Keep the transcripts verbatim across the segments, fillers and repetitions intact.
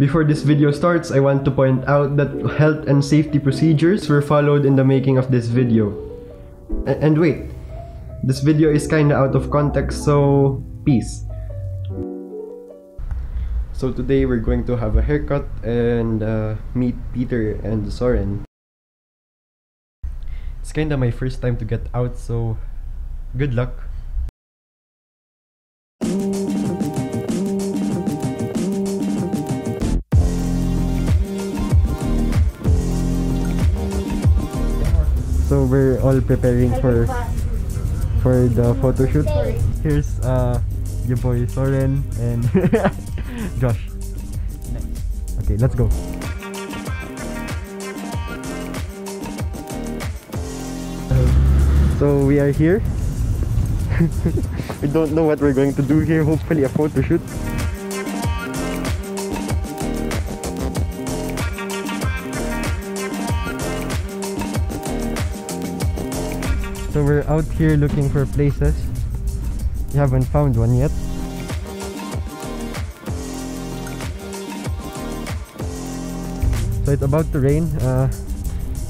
Before this video starts, I want to point out that health and safety procedures were followed in the making of this video. A and wait, this video is kinda out of context, so peace. So today we're going to have a haircut and uh, meet Peter and Soren. It's kinda my first time to get out, so good luck. So we're all preparing for for the photo shoot. Here's uh your boy Soren and Josh. Okay, let's go. So we are here. We don't know what we're going to do here. Hopefully a photo shoot. So we're out here looking for places. We haven't found one yet. So it's about to rain. Uh,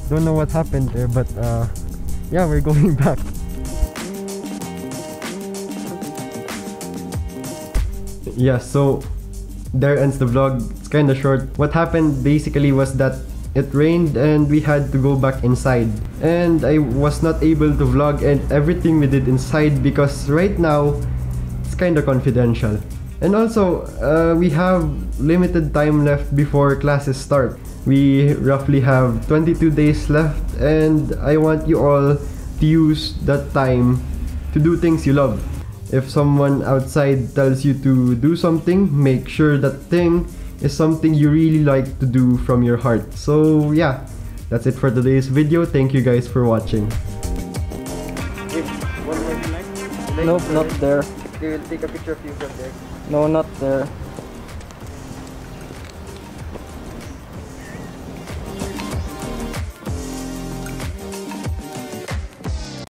don't know what happened there, but uh, yeah, we're going back. Yeah, so there ends the vlog. It's kinda short. What happened basically was that it rained and we had to go back inside. And I was not able to vlog and everything we did inside because right now, it's kinda confidential. And also, uh, we have limited time left before classes start. We roughly have twenty-two days left, and I want you all to use that time to do things you love. If someone outside tells you to do something, make sure that thing is something you really like to do from your heart. So yeah, that's it for today's video. Thank you guys for watching. Wait, what would you like? Nope, not there. They will take a picture of you from there. No, not there.